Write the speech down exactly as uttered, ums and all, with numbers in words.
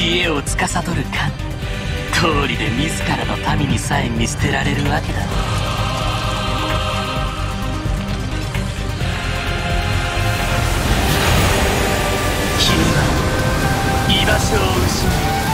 知恵を司る神、道理で自らの民にさえ見捨てられるわけだ。君は居場所を失う。